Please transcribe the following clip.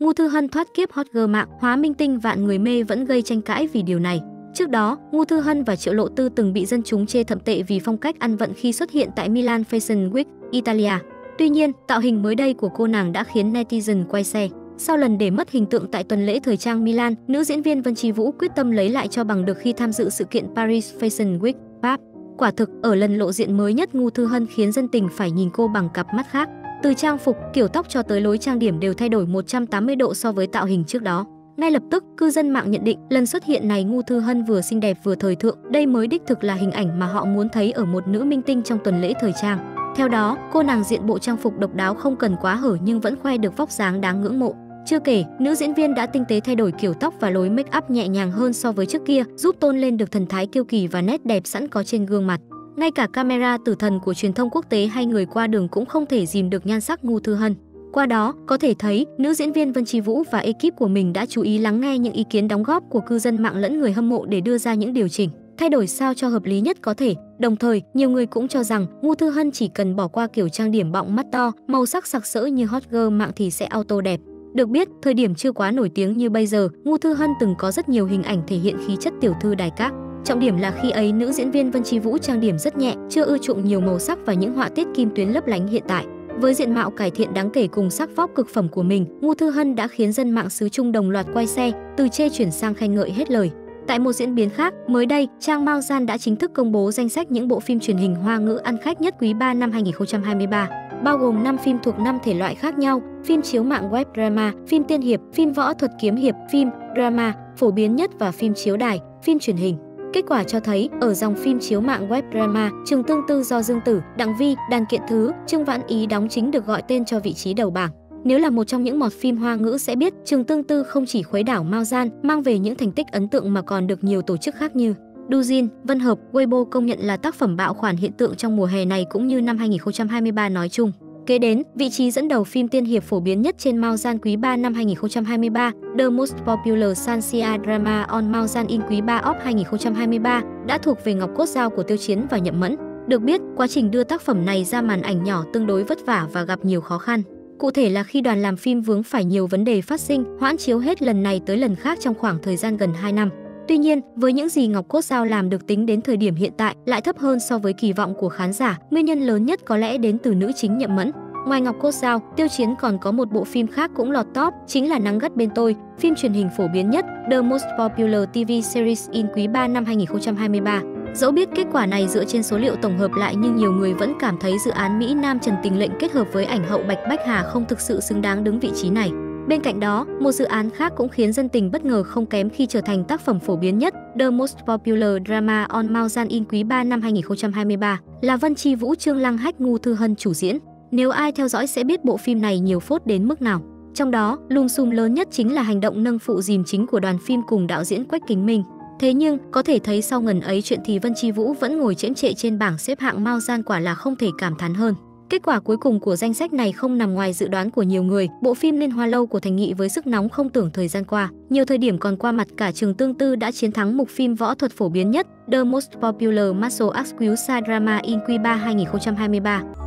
Ngu Thư Hân thoát kiếp hot girl mạng, hóa minh tinh vạn người mê vẫn gây tranh cãi vì điều này. Trước đó, Ngu Thư Hân và Triệu Lộ Tư từng bị dân chúng chê thậm tệ vì phong cách ăn vận khi xuất hiện tại Milan Fashion Week, Italia. Tuy nhiên, tạo hình mới đây của cô nàng đã khiến netizen quay xe. Sau lần để mất hình tượng tại tuần lễ thời trang Milan, nữ diễn viên Vân Chi Vũ quyết tâm lấy lại cho bằng được khi tham dự sự kiện Paris Fashion Week, Pháp. Quả thực, ở lần lộ diện mới nhất, Ngu Thư Hân khiến dân tình phải nhìn cô bằng cặp mắt khác. Từ trang phục, kiểu tóc cho tới lối trang điểm đều thay đổi 180 độ so với tạo hình trước đó. Ngay lập tức, cư dân mạng nhận định lần xuất hiện này Ngu Thư Hân vừa xinh đẹp vừa thời thượng. Đây mới đích thực là hình ảnh mà họ muốn thấy ở một nữ minh tinh trong tuần lễ thời trang. Theo đó, cô nàng diện bộ trang phục độc đáo không cần quá hở nhưng vẫn khoe được vóc dáng đáng ngưỡng mộ. Chưa kể, nữ diễn viên đã tinh tế thay đổi kiểu tóc và lối make up nhẹ nhàng hơn so với trước kia, giúp tôn lên được thần thái kiêu kỳ và nét đẹp sẵn có trên gương mặt. Ngay cả camera tử thần của truyền thông quốc tế hay người qua đường cũng không thể dìm được nhan sắc Ngu Thư Hân. Qua đó, có thể thấy, nữ diễn viên Vân Chi Vũ và ekip của mình đã chú ý lắng nghe những ý kiến đóng góp của cư dân mạng lẫn người hâm mộ để đưa ra những điều chỉnh, thay đổi sao cho hợp lý nhất có thể. Đồng thời, nhiều người cũng cho rằng Ngu Thư Hân chỉ cần bỏ qua kiểu trang điểm bọng mắt to, màu sắc sặc sỡ như hot girl mạng thì sẽ auto đẹp. Được biết, thời điểm chưa quá nổi tiếng như bây giờ, Ngu Thư Hân từng có rất nhiều hình ảnh thể hiện khí chất tiểu thư đài các. Trọng điểm là khi ấy nữ diễn viên Vân Chi Vũ trang điểm rất nhẹ, chưa ưa chuộng nhiều màu sắc và những họa tiết kim tuyến lấp lánh hiện tại. Với diện mạo cải thiện đáng kể cùng sắc vóc cực phẩm của mình, Ngu Thư Hân đã khiến dân mạng xứ Trung đồng loạt quay xe, từ chê chuyển sang khen ngợi hết lời. Tại một diễn biến khác, mới đây, trang Maoyan đã chính thức công bố danh sách những bộ phim truyền hình Hoa ngữ ăn khách nhất quý 3 năm 2023, bao gồm 5 phim thuộc 5 thể loại khác nhau: phim chiếu mạng web drama, phim tiên hiệp, phim võ thuật kiếm hiệp, phim drama phổ biến nhất và phim chiếu đài, phim truyền hình. Kết quả cho thấy, ở dòng phim chiếu mạng web drama, Trường Tương Tư do Dương Tử, Đặng Vi, Đan Kiện Thứ, Trương Vãn Ý đóng chính được gọi tên cho vị trí đầu bảng. Nếu là một trong những mọt phim Hoa ngữ sẽ biết, Trường Tương Tư không chỉ khuấy đảo Maoyan, mang về những thành tích ấn tượng mà còn được nhiều tổ chức khác như Duzin, Văn Hợp, Weibo công nhận là tác phẩm bạo khoản hiện tượng trong mùa hè này cũng như năm 2023 nói chung. Kế đến, vị trí dẫn đầu phim tiên hiệp phổ biến nhất trên Maoyan quý 3 năm 2023, The Most Popular Sanxia Drama on Maoyan in quý 3 of 2023 đã thuộc về Ngọc Cốt Giao của Tiêu Chiến và Nhậm Mẫn. Được biết, quá trình đưa tác phẩm này ra màn ảnh nhỏ tương đối vất vả và gặp nhiều khó khăn. Cụ thể là khi đoàn làm phim vướng phải nhiều vấn đề phát sinh, hoãn chiếu hết lần này tới lần khác trong khoảng thời gian gần 2 năm. Tuy nhiên, với những gì Ngọc Cốt Giao làm được tính đến thời điểm hiện tại lại thấp hơn so với kỳ vọng của khán giả, nguyên nhân lớn nhất có lẽ đến từ nữ chính Nhậm Mẫn. Ngoài Ngọc Cốt Giao, Tiêu Chiến còn có một bộ phim khác cũng lọt top, chính là Nắng Gắt Bên Tôi, phim truyền hình phổ biến nhất, The Most Popular TV Series in quý 3 năm 2023. Dẫu biết kết quả này dựa trên số liệu tổng hợp lại nhưng nhiều người vẫn cảm thấy dự án Mỹ Nam Trần Tình Lệnh kết hợp với ảnh hậu Bạch Bách Hà không thực sự xứng đáng đứng vị trí này. Bên cạnh đó, một dự án khác cũng khiến dân tình bất ngờ không kém khi trở thành tác phẩm phổ biến nhất, The Most Popular Drama on Maoyan in quý 3 năm 2023, là Vân Chi Vũ, Trương Lăng Hách, Ngu Thư Hân chủ diễn. Nếu ai theo dõi sẽ biết bộ phim này nhiều phốt đến mức nào. Trong đó, lùm xùm lớn nhất chính là hành động nâng phụ dìm chính của đoàn phim cùng đạo diễn Quách Kính Minh. Thế nhưng, có thể thấy sau ngần ấy chuyện thì Vân Chi Vũ vẫn ngồi chễm chệ trên bảng xếp hạng Maoyan quả là không thể cảm thán hơn. Kết quả cuối cùng của danh sách này không nằm ngoài dự đoán của nhiều người. Bộ phim Liên Hoa Lâu của Thành Nghị với sức nóng không tưởng thời gian qua, nhiều thời điểm còn qua mặt cả Trường Tương Tư đã chiến thắng mục phim võ thuật phổ biến nhất, The Most Popular Martial Arts Drama in Q3 2023.